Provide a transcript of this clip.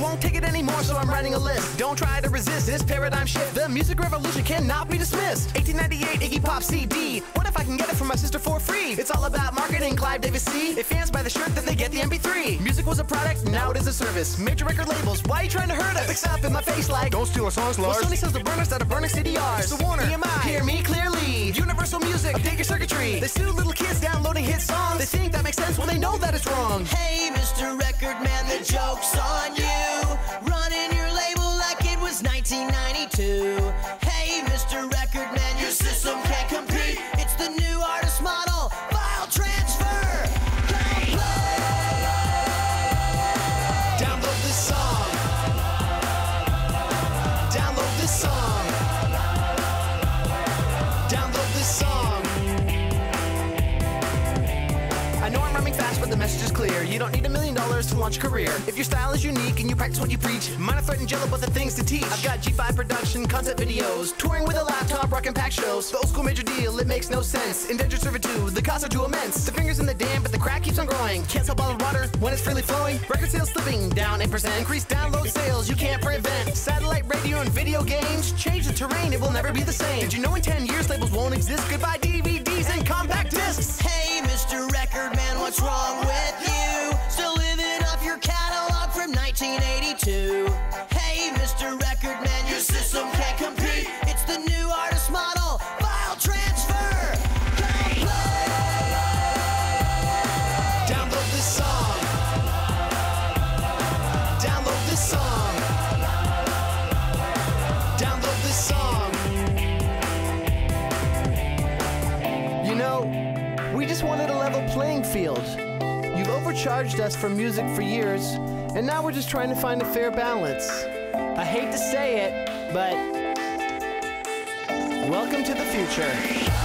won't take it anymore, so I'm writing a list. Don't try to resist this paradigm shift. The music revolution cannot be dismissed. 1898 Iggy Pop CD. What if I can get it from my sister for free? It's all about marketing, Clive Davis. See, if fans buy the shirt, then they get the MP3. Music was a product, now it is a service. Major record labels, why are you trying to hurt us? Picks up in my face like, don't steal our songs, Lars. Well, Sony sells the burners out of burning CDRs. So Warner, EMI, hear me clearly. Universal Music, update your circuitry. They sue little kids downloading hit songs. They think that makes sense when they know that it's wrong. Hey, Mr. Record Man, the joke's on you. Running your label like it was 1992. Hey, Mr. Record Man, your system can't compete. It's the new artist model. Message is clear. You don't need $1 million to launch a career. If your style is unique and you practice what you preach, minor threat and jello, but the things to teach. I've got G5 production, concept videos, touring with a laptop, rockin' pack shows. The old school major deal, it makes no sense. Indentured servitude, the costs are too immense. The finger's in the dam, but the crack keeps on growing. Can't stop all the water when it's freely flowing. Record sales slipping, down 8%. Increased download sales, you can't prevent. Satellite radio and video games change the terrain, it will never be the same. Did you know in 10 years labels won't exist? Goodbye DVDs and compact discs. Hey, Mr. Record Man, what's wrong with you? Still living off your catalog from 1982. Hey, Mr. Record Man, your system can't compete. It's the new artist model. File transfer. Play. Download this song. Download this song. Download this song. You know, we just wanted a level playing field. You've overcharged us for music for years, and now we're just trying to find a fair balance. I hate to say it, but welcome to the future.